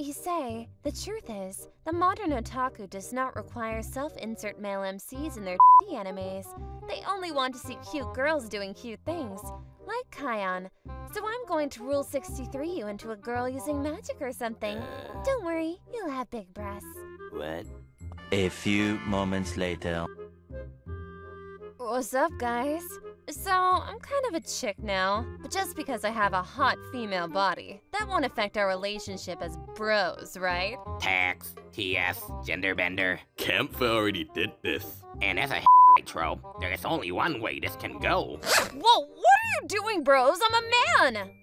Issei, the truth is, the modern otaku does not require self-insert male MCs in their animes. They only want to see cute girls doing cute things, like Kion. So I'm going to Rule 63 you into a girl using magic or something. Don't worry, you'll have big breasts. What? A few moments later. What's up, guys? So, I'm kind of a chick now, but just because I have a hot female body, that won't affect our relationship as bros, right? Tax, TS, genderbender. Kempf already did this. And as a trope, there is only one way this can go. Whoa, what are you doing, bros? I'm a man!